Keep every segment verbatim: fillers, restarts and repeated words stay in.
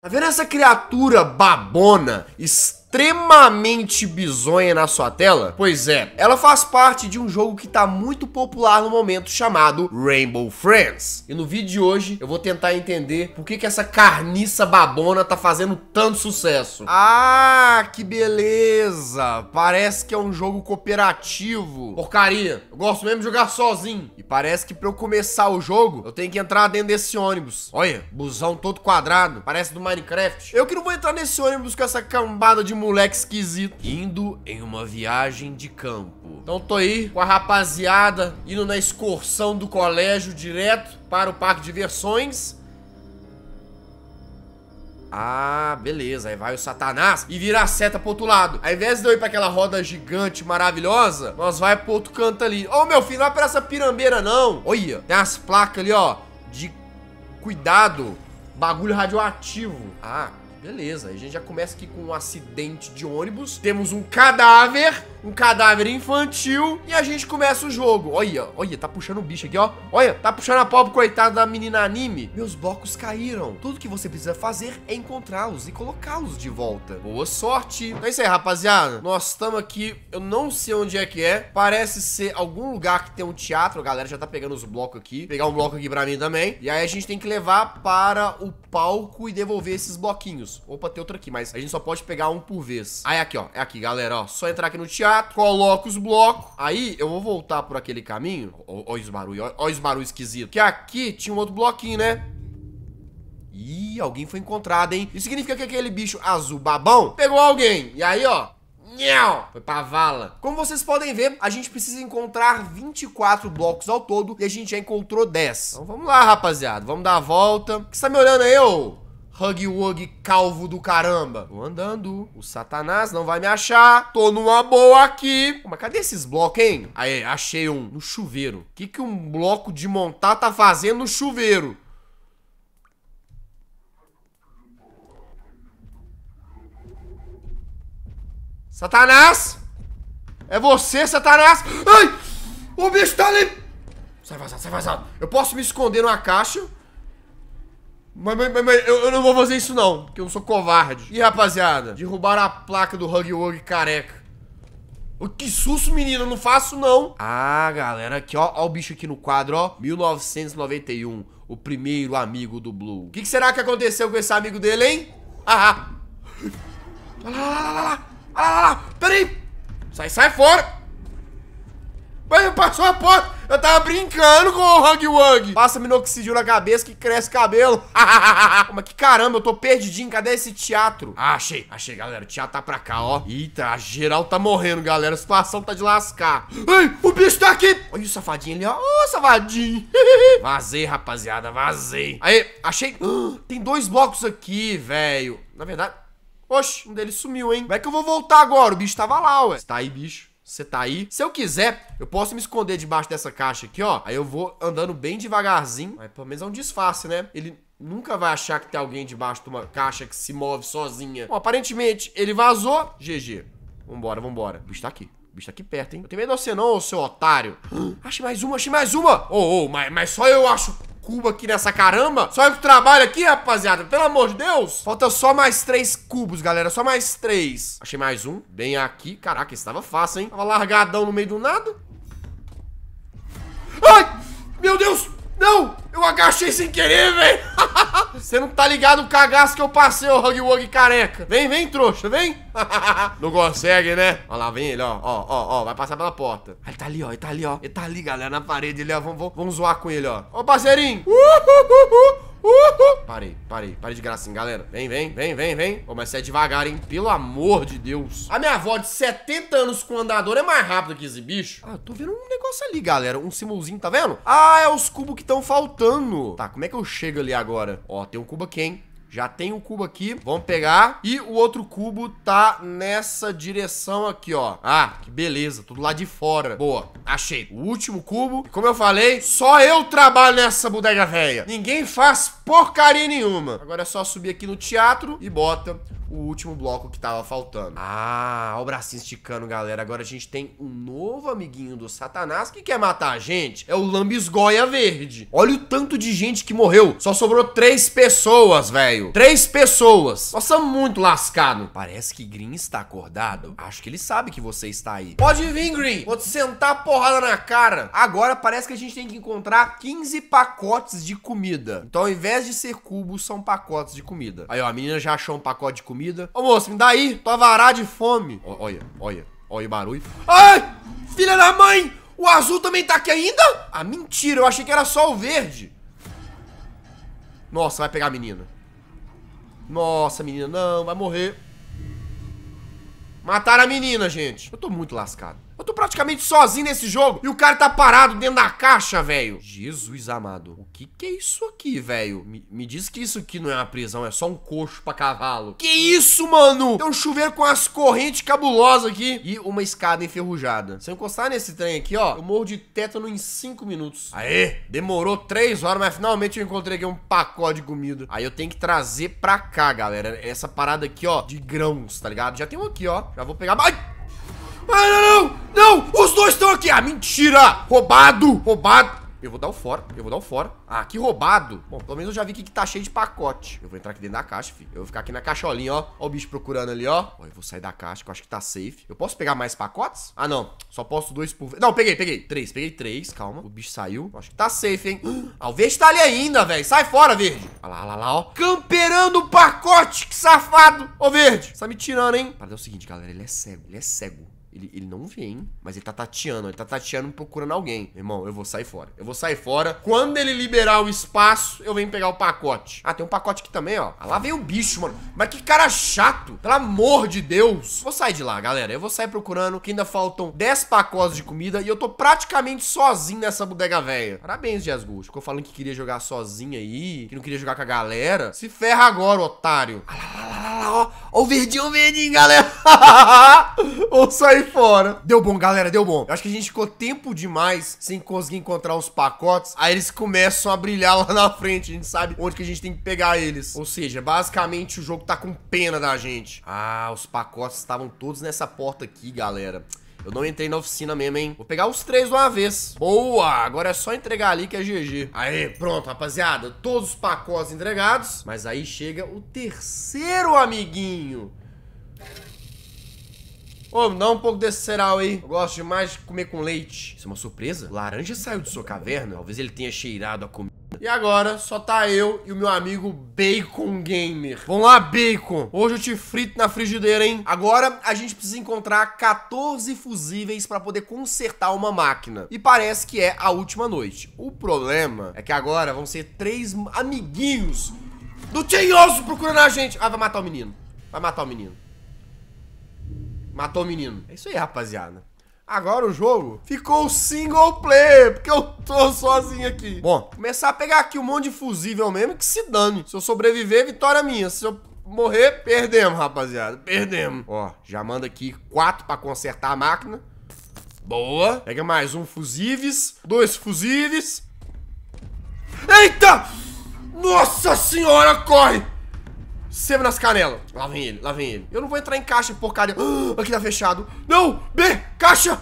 Tá vendo essa criatura babona, extremamente bizonha na sua tela? Pois é, ela faz parte de um jogo que tá muito popular no momento chamado Rainbow Friends. E no vídeo de hoje eu vou tentar entender por que que essa carniça babona tá fazendo tanto sucesso. Ah, que beleza! Parece que é um jogo cooperativo. Porcaria, eu gosto mesmo de jogar sozinho. E parece que pra eu começar o jogo eu tenho que entrar dentro desse ônibus. Olha, busão todo quadrado, parece do Minecraft. Eu que não vou entrar nesse ônibus com essa cambada de moleque esquisito, indo em uma viagem de campo. Então tô aí com a rapaziada, indo na excursão do colégio direto para o parque de diversões. Ah, beleza, aí vai o Satanás e vira a seta pro outro lado. Ao invés de eu ir pra aquela roda gigante maravilhosa, nós vai pro outro canto ali. Ô, meu filho, não é pra essa pirambeira não. Olha, tem as placas ali, ó, de cuidado, bagulho radioativo. Ah, beleza, a gente já começa aqui com um acidente de ônibus. Temos um cadáver, um cadáver infantil, e a gente começa o jogo. Olha, olha, tá puxando o bicho aqui, ó. Olha, tá puxando a pobre coitada da menina anime. Meus blocos caíram. Tudo que você precisa fazer é encontrá-los e colocá-los de volta. Boa sorte. Então é isso aí, rapaziada. Nós estamos aqui, eu não sei onde é que é. Parece ser algum lugar que tem um teatro. A galera já tá pegando os blocos aqui. Pegar um bloco aqui pra mim também. E aí a gente tem que levar para o palco e devolver esses bloquinhos. Opa, tem outro aqui, mas a gente só pode pegar um por vez. Aí, ah, é aqui, ó, é aqui, galera, ó. Só entrar aqui no teatro, coloca os blocos. Aí, eu vou voltar por aquele caminho. Olha os barulhos, olha os barulhos esquisitos. Que aqui tinha um outro bloquinho, né? Ih, alguém foi encontrado, hein? Isso significa que aquele bicho azul babão pegou alguém. E aí, ó, foi pra vala. Como vocês podem ver, a gente precisa encontrar vinte e quatro blocos ao todo, e a gente já encontrou dez. Então vamos lá, rapaziada, vamos dar a volta. O que você tá me olhando aí, ô? Huggy-wuggy, calvo do caramba. Tô andando, o Satanás não vai me achar. Tô numa boa aqui. Mas cadê esses blocos, hein? Aí, achei um no chuveiro. O que que um bloco de montar tá fazendo no chuveiro? Satanás? É você, Satanás? Ai! O bicho tá ali! Sai vazado, sai vazado. Eu posso me esconder numa caixa. Mas, mas, mas, mas eu, eu não vou fazer isso não, porque eu não sou covarde. E rapaziada, derrubaram a placa do Huggy-Wuggy careca. Oh, que susto, menino, eu não faço não. Ah, galera, aqui ó, ó o bicho aqui no quadro, ó, mil novecentos e noventa e um, o primeiro amigo do Blue. O que, que será que aconteceu com esse amigo dele, hein? Ah, ah. Lá, lá, lá, lá, lá, lá, lá, peraí. Sai, sai fora. Mas passou a porta. Eu tava brincando com o Huggy-Wuggy. Passa minoxidil na cabeça que cresce cabelo. Mas que caramba, eu tô perdidinho. Cadê esse teatro? Ah, achei. Achei, galera. O teatro tá pra cá, ó. Eita, a geral tá morrendo, galera. A situação tá de lascar. Ai, o bicho tá aqui. Olha o safadinho ali, ó. Ô, oh, safadinho. Vazei, rapaziada. Vazei. Aí, achei. Uh, tem dois blocos aqui, velho. Na verdade... Oxe, um deles sumiu, hein? Como é que eu vou voltar agora? O bicho tava lá, ué. Você tá aí, bicho. Você tá aí. Se eu quiser, eu posso me esconder debaixo dessa caixa aqui, ó. Aí eu vou andando bem devagarzinho. Mas pelo menos é um disfarce, né? Ele nunca vai achar que tem alguém debaixo de uma caixa que se move sozinha. Bom, aparentemente ele vazou. G G. Vambora, vambora. O bicho tá aqui. O bicho tá aqui perto, hein? Eu tenho medo de você não, seu otário. Achei mais uma, achei mais uma. Ô, oh, ô, oh, mas, mas só eu acho cubo aqui nessa caramba. Só eu que trabalho aqui, rapaziada. Pelo amor de Deus. Falta só mais três cubos, galera. Só mais três. Achei mais um. Bem aqui. Caraca, esse tava fácil, hein? Tava largadão no meio do nada. Ai! Meu Deus! Não! Eu agachei sem querer, velho. Você não tá ligado o cagaço que eu passei, ô Huggy-Wuggy careca. Vem, vem, trouxa. Vem. Não consegue, né? Olha lá, vem ele, ó. Ó, ó, ó. Vai passar pela porta. Ele tá ali, ó. Ele tá ali, ó. Ele tá ali, galera. Na parede ali, ó. Vamos, vamos zoar com ele, ó. Ó, parceirinho. Uh, uh, uh, uh. Uhul. Parei, parei, parei de gracinha, galera. Vem, vem, vem, vem, vem. Ô, mas você é devagar, hein? Pelo amor de Deus. A minha avó de setenta anos com andador é mais rápida que esse bicho. Ah, eu tô vendo um negócio ali, galera. Um simulzinho, tá vendo? Ah, é os cubos que estão faltando. Tá, como é que eu chego ali agora? Ó, tem um cubo aqui, hein? Já tem um cubo aqui. Vamos pegar. E o outro cubo tá nessa direção aqui, ó. Ah, que beleza. Tudo lá de fora. Boa. Achei. O último cubo. E como eu falei, só eu trabalho nessa bodega velha. Ninguém faz porcaria nenhuma. Agora é só subir aqui no teatro e bota o último bloco que tava faltando. Ah, olha o bracinho esticando, galera. Agora a gente tem um novo amiguinho do Satanás que quer matar a gente. É o Lambisgoia Verde. Olha o tanto de gente que morreu. Só sobrou três pessoas, velho. Três pessoas. Nós estamos muito lascados. Parece que Green está acordado. Acho que ele sabe que você está aí. Pode vir, Green. Vou te sentar a porrada na cara. Agora parece que a gente tem que encontrar quinze pacotes de comida. Então, ao invés de ser cubos, são pacotes de comida. Aí, ó, a menina já achou um pacote de comida. Ô, moço, me dá aí. Tô avarado de fome. Ó, olha, olha. Olha o barulho. Ai, filha da mãe. O azul também tá aqui ainda? Ah, mentira. Eu achei que era só o verde. Nossa, vai pegar a menina. Nossa, menina, não. Vai morrer. Mataram a menina, gente. Eu tô muito lascado. Eu tô praticamente sozinho nesse jogo. E o cara tá parado dentro da caixa, velho. Jesus amado. O que que é isso aqui, velho? Me, me diz que isso aqui não é uma prisão. É só um coxo pra cavalo. Que isso, mano? Tem um chuveiro com as correntes cabulosas aqui. E uma escada enferrujada. Se eu encostar nesse trem aqui, ó, eu morro de tétano em cinco minutos. Aê, demorou três horas, mas finalmente eu encontrei aqui um pacote de comida. Aí eu tenho que trazer pra cá, galera. Essa parada aqui, ó, de grãos, tá ligado? Já tem um aqui, ó. Já vou pegar... Ai! Ai, não, não, não, os dois estão aqui. Ah, mentira, roubado, roubado. Eu vou dar o fora, eu vou dar o fora. Ah, que roubado. Bom, pelo menos eu já vi que tá cheio de pacote. Eu vou entrar aqui dentro da caixa, filho. Eu vou ficar aqui na caixolinha, ó. Ó o bicho procurando ali, ó. Ó, eu vou sair da caixa, que eu acho que tá safe. Eu posso pegar mais pacotes? Ah, não, só posso dois por vez. Não, peguei, peguei, três, peguei três, calma. O bicho saiu, eu acho que tá safe, hein. Ah, o verde tá ali ainda, velho, sai fora, verde. Olha lá, olha lá, ó, camperando o pacote. Que safado, ô verde, você tá me tirando, hein. Para, é o seguinte, galera, ele é cego, ele é cego. Ele, ele não vem, mas ele tá tateando. Ele tá tateando procurando alguém. Irmão, eu vou sair fora. Eu vou sair fora. Quando ele liberar o espaço, eu venho pegar o pacote. Ah, tem um pacote aqui também, ó. Ah, lá veio o bicho, mano. Mas que cara chato. Pelo amor de Deus. Vou sair de lá, galera. Eu vou sair procurando, que ainda faltam dez pacotes de comida. E eu tô praticamente sozinho nessa bodega velha. Parabéns, Jazzghost. Ficou falando que queria jogar sozinho aí, que não queria jogar com a galera. Se ferra agora, otário. Ah, lá, lá, lá, lá, ó. Ó o verdinho, o verdinho, galera. Vou sair fora. Deu bom, galera, deu bom. Eu acho que a gente ficou tempo demais sem conseguir encontrar os pacotes. Aí eles começam a brilhar lá na frente. A gente sabe onde que a gente tem que pegar eles. Ou seja, basicamente o jogo tá com pena da gente. Ah, os pacotes estavam todos nessa porta aqui, galera. Eu não entrei na oficina mesmo, hein? Vou pegar os três de uma vez. Boa! Agora é só entregar ali que é G G. Aê, pronto, rapaziada. Todos os pacotes entregados. Mas aí chega o terceiro amiguinho. Ô, me dá um pouco desse cereal aí. Eu gosto demais de comer com leite. Isso é uma surpresa? O laranja saiu de sua caverna. Talvez ele tenha cheirado a comida. E agora só tá eu e o meu amigo Bacon Gamer. Vamos lá, Bacon. Hoje eu te frito na frigideira, hein? Agora a gente precisa encontrar quatorze fusíveis pra poder consertar uma máquina. E parece que é a última noite. O problema é que agora vão ser três amiguinhos do Tinhoso procurando a gente. Ah, vai matar o menino. Vai matar o menino. Matou o menino. É isso aí, rapaziada. Agora o jogo ficou single player, porque eu tô sozinho aqui. Bom, começar a pegar aqui um monte de fusível mesmo, que se dane. Se eu sobreviver, vitória minha. Se eu morrer, perdemos, rapaziada. Perdemos. Ó, já manda aqui quatro pra consertar a máquina. Boa. Pega mais um fusíveis. Dois fusíveis. Eita! Nossa senhora, corre! Sebo nas canelas. Lá vem ele, lá vem ele. Eu não vou entrar em caixa, porcaria. Ah, aqui tá fechado. Não! B! Caixa!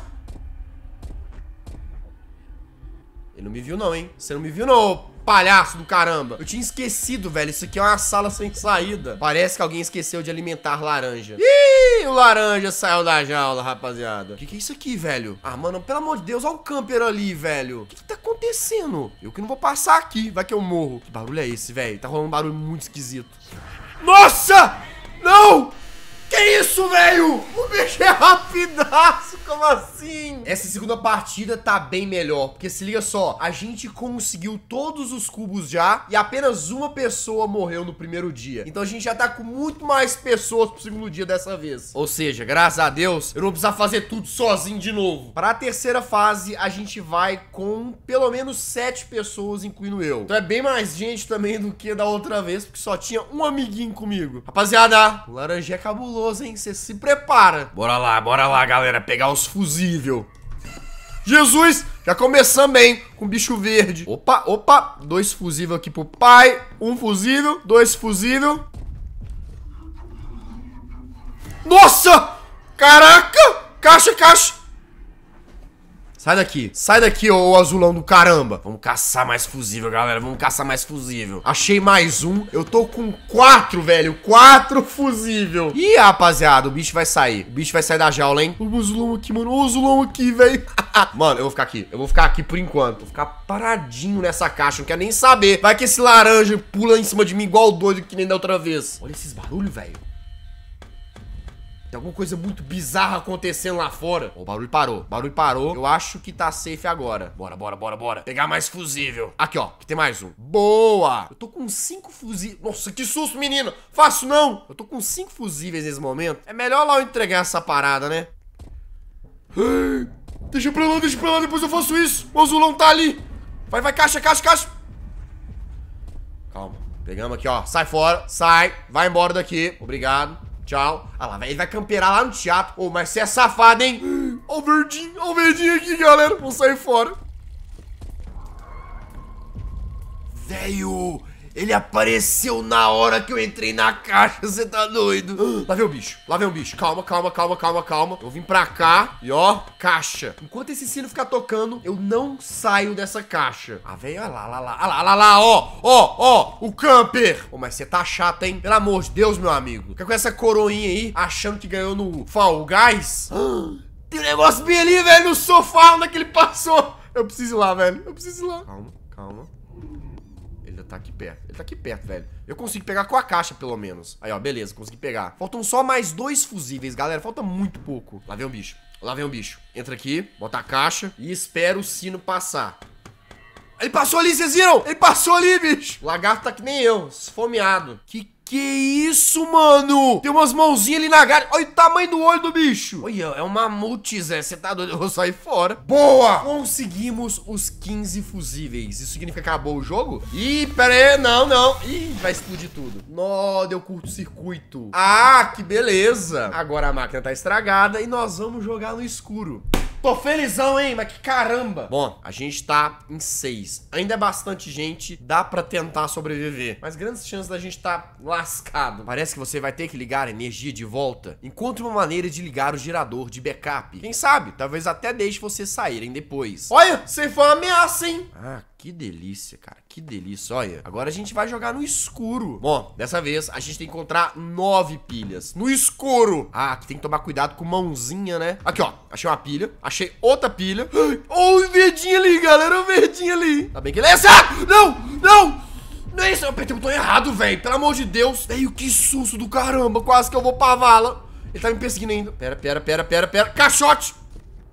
Ele não me viu não, hein? Você não me viu não, palhaço do caramba. Eu tinha esquecido, velho. Isso aqui é uma sala sem saída. Parece que alguém esqueceu de alimentar laranja. Ih, o laranja saiu da jaula, rapaziada. O que, que é isso aqui, velho? Ah, mano, pelo amor de Deus, olha o camper ali, velho. O que, que tá acontecendo? Eu que não vou passar aqui. Vai que eu morro. Que barulho é esse, velho? Tá rolando um barulho muito esquisito. Nossa! Não! Que isso, velho? O bicho é rapidaço, como assim? Essa segunda partida tá bem melhor, porque se liga só, a gente conseguiu todos os cubos já e apenas uma pessoa morreu no primeiro dia. Então a gente já tá com muito mais pessoas pro segundo dia dessa vez. Ou seja, graças a Deus, eu não vou precisar fazer tudo sozinho de novo. Para a terceira fase, a gente vai com pelo menos sete pessoas, incluindo eu. Então é bem mais gente também do que da outra vez, porque só tinha um amiguinho comigo. Rapaziada, o laranja é cabuloso. Você se prepara. Bora lá, bora lá, galera. Pegar os fusível. Jesus, já começamos bem com bicho verde. Opa, opa. Dois fusível aqui pro pai. Um fusível, dois fusível. Nossa! Caraca! Caixa, caixa! Sai daqui. Sai daqui, ô azulão do caramba. Vamos caçar mais fusível, galera. Vamos caçar mais fusível. Achei mais um. Eu tô com quatro, velho. Quatro fusível. Ih, rapaziada, o bicho vai sair. O bicho vai sair da jaula, hein? O azulão aqui, mano. O azulão aqui, velho. Mano, eu vou ficar aqui. Eu vou ficar aqui por enquanto. Vou ficar paradinho nessa caixa. Não quero nem saber. Vai que esse laranja pula em cima de mim igual doido que nem da outra vez. Olha esses barulhos, velho. Tem alguma coisa muito bizarra acontecendo lá fora. O barulho parou, barulho parou. Eu acho que tá safe agora. Bora, bora, bora, bora. Pegar mais fusível. Aqui, ó, que tem mais um. Boa! Eu tô com cinco fusíveis. Nossa, que susto, menino. Faço não. Eu tô com cinco fusíveis nesse momento. É melhor lá eu entregar essa parada, né? Deixa pra lá, deixa pra lá. Depois eu faço isso. O azulão tá ali. Vai, vai, caixa, caixa, caixa. Calma. Pegamos aqui, ó. Sai fora. Sai. Vai embora daqui. Obrigado. Tchau. Ah lá, ele vai camperar lá no teatro. Ô, oh, mas você é safado, hein? Ó o verdinho, ó o verdinho aqui, galera. Vou sair fora. Velho, ele apareceu na hora que eu entrei na caixa. Você tá doido? Lá vem o bicho, lá vem o bicho. Calma, calma, calma, calma, calma. Eu vim pra cá e ó, caixa. Enquanto esse sino ficar tocando, eu não saio dessa caixa. Ah, velho, olha lá, olha lá, olha lá, olha lá, ó, ó, ó, o camper. Ô, mas você tá chato, hein? Pelo amor de Deus, meu amigo. Fica com essa coroinha aí, achando que ganhou no Fall Guys. Tem um negócio bem ali, velho, no sofá, onde é que ele passou. Eu preciso ir lá, velho, eu preciso ir lá. Calma, calma. Tá aqui perto, ele tá aqui perto, velho. Eu consigo pegar com a caixa, pelo menos. Aí, ó, beleza, consegui pegar. Faltam só mais dois fusíveis, galera, falta muito pouco. Lá vem um bicho, lá vem um bicho. Entra aqui, bota a caixa e espera o sino passar. Ele passou ali, vocês viram? Ele passou ali, bicho. O lagarto tá que nem eu, esfomeado. Que que isso, mano? Tem umas mãozinhas ali na galha. Olha o tamanho do olho do bicho. Olha, é um mamute, Zé. Você tá doido? Eu vou sair fora. Boa! Conseguimos os quinze fusíveis. Isso significa que acabou o jogo? Ih, pera aí. Não, não. Ih, vai explodir tudo. Nó, deu curto-circuito. Ah, que beleza. Agora a máquina tá estragada e nós vamos jogar no escuro. Tô felizão, hein? Mas que caramba. Bom, a gente tá em seis. Ainda é bastante gente. Dá pra tentar sobreviver. Mas grandes chances da gente tá lascado. Parece que você vai ter que ligar a energia de volta. Encontre uma maneira de ligar o gerador de backup. Quem sabe? Talvez até deixe vocês saírem depois. Olha, você foi uma ameaça, hein? Ah, que delícia, cara. Que delícia, olha. Agora a gente vai jogar no escuro. Bom, dessa vez a gente tem que encontrar nove pilhas. No escuro. Ah, que tem que tomar cuidado com mãozinha, né? Aqui, ó. Achei uma pilha. Achei outra pilha. Oh, o verdinho ali, galera. O verdinho ali. Tá bem que ele é esse. Ah, não, não. Não é isso. Eu apertei o botão errado, velho. Pelo amor de Deus. Velho, que susto do caramba. Quase que eu vou pra vala. Ele tá me perseguindo ainda. Pera, pera, pera, pera, pera. Caixote.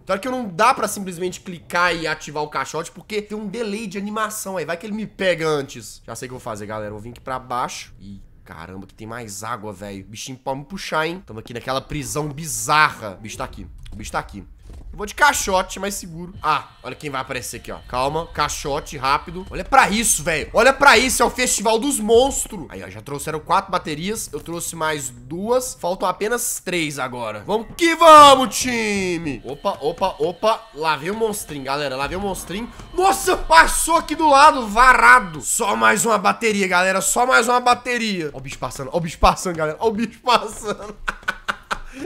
Claro que não dá pra simplesmente clicar e ativar o caixote, porque tem um delay de animação aí. Vai que ele me pega antes. Já sei o que eu vou fazer, galera. Eu vou vir aqui pra baixo. Ih, caramba, que tem mais água, velho. O bichinho pode me puxar, hein? Tamo aqui naquela prisão bizarra. O bicho tá aqui. O bicho tá aqui. Eu vou de caixote, mais seguro. Ah, olha quem vai aparecer aqui, ó. Calma, caixote, rápido. Olha pra isso, velho. Olha pra isso, é o Festival dos Monstros. Aí, ó, já trouxeram quatro baterias. Eu trouxe mais duas. Faltam apenas três agora. Vamos que vamos, time. Opa, opa, opa. Lá vem o monstrinho, galera. Lá vem o monstrinho. Nossa, passou aqui do lado, varado. Só mais uma bateria, galera. Só mais uma bateria. Ó o bicho passando, ó o bicho passando, galera. Ó o bicho passando.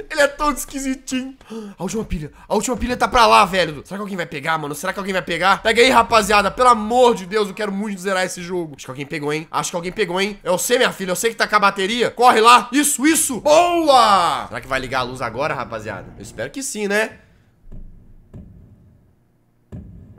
Ele é todo esquisitinho. A última pilha. A última pilha tá pra lá, velho. Será que alguém vai pegar, mano? Será que alguém vai pegar? Pega aí, rapaziada. Pelo amor de Deus, eu quero muito zerar esse jogo. Acho que alguém pegou, hein? Acho que alguém pegou, hein? Eu sei, minha filha. Eu sei que tá com a bateria. Corre lá. Isso, isso. Boa! Será que vai ligar a luz agora, rapaziada? Eu espero que sim, né?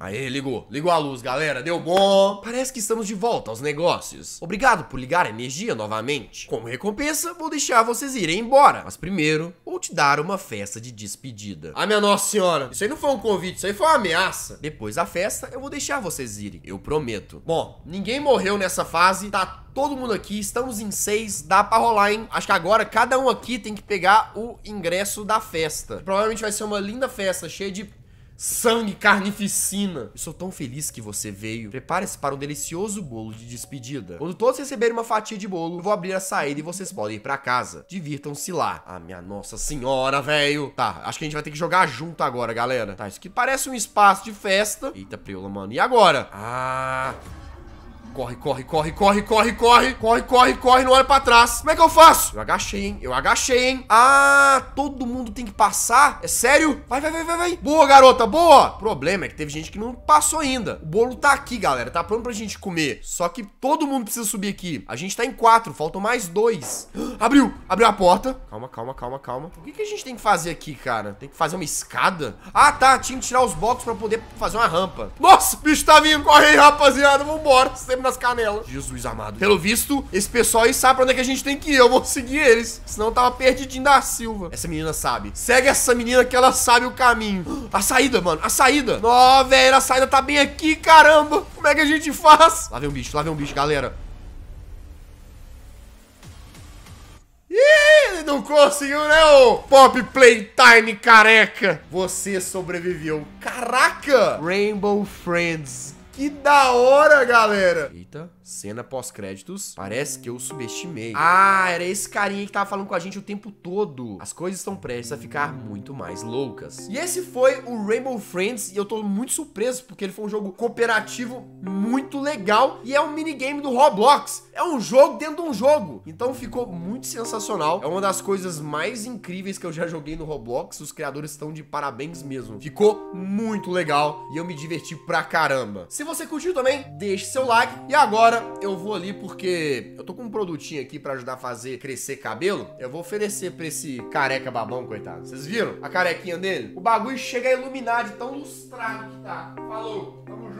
Aê, ligou. Ligou a luz, galera. Deu bom. Parece que estamos de volta aos negócios. Obrigado por ligar a energia novamente. Como recompensa, vou deixar vocês irem embora. Mas primeiro, vou te dar uma festa de despedida. Ah, minha nossa senhora. Isso aí não foi um convite, isso aí foi uma ameaça. Depois da festa, eu vou deixar vocês irem. Eu prometo. Bom, ninguém morreu nessa fase. Tá todo mundo aqui. Estamos em seis. Dá pra rolar, hein? Acho que agora cada um aqui tem que pegar o ingresso da festa. Provavelmente vai ser uma linda festa, cheia de sangue, carnificina. Eu sou tão feliz que você veio. Prepare-se para um delicioso bolo de despedida. Quando todos receberem uma fatia de bolo, eu vou abrir a saída e vocês podem ir pra casa. Divirtam-se lá. Ah, minha nossa senhora, velho. Tá, acho que a gente vai ter que jogar junto agora, galera. Tá, isso aqui parece um espaço de festa. Eita, preula, mano. E agora? Ah... Corre, corre, corre, corre, corre, corre. Corre, corre, corre, não olha pra trás. Como é que eu faço? Eu agachei, hein? Eu agachei, hein? Ah, todo mundo tem que passar? É sério? Vai, vai, vai, vai, vai. Boa, garota, boa. O problema é que teve gente que não passou ainda. O bolo tá aqui, galera. Tá pronto pra gente comer. Só que todo mundo precisa subir aqui. A gente tá em quatro. Faltam mais dois. Abriu. Abriu a porta. Calma, calma, calma, calma. O que, que a gente tem que fazer aqui, cara? Tem que fazer uma escada? Ah, tá. Tinha que tirar os blocos pra poder fazer uma rampa. Nossa, o bicho tá vindo. Corre aí, rapaziada. Vambora. Sempre nas canelas. Jesus amado. Pelo visto, esse pessoal aí sabe pra onde é que a gente tem que ir. Eu vou seguir eles. Senão eu tava perdidinho da Silva. Essa menina sabe. Segue essa menina que ela sabe o caminho. A saída, mano. A saída. Ó, velho. A saída tá bem aqui, caramba. Como é que a gente faz? Lá vem um bicho. Lá vem um bicho, galera. Ih, não conseguiu, né, ô Pop Playtime careca. Você sobreviveu. Caraca. Rainbow Friends. Que da hora, galera. Eita, cena pós-créditos. Parece que eu subestimei. Ah, era esse carinha que tava falando com a gente o tempo todo. As coisas estão prestes a ficar muito mais loucas. E esse foi o Rainbow Friends. E eu tô muito surpreso, porque ele foi um jogo cooperativo muito legal. E é um minigame do Roblox. É um jogo dentro de um jogo. Então ficou muito sensacional. É uma das coisas mais incríveis que eu já joguei no Roblox. Os criadores estão de parabéns mesmo. Ficou muito legal. E eu me diverti pra caramba. Se Se você curtiu também, deixe seu like. E agora eu vou ali porque eu tô com um produtinho aqui pra ajudar a fazer crescer cabelo. Eu vou oferecer pra esse careca babão, coitado. Vocês viram a carequinha dele? O bagulho chega a iluminar de tão lustrado que tá. Falou, tamo junto.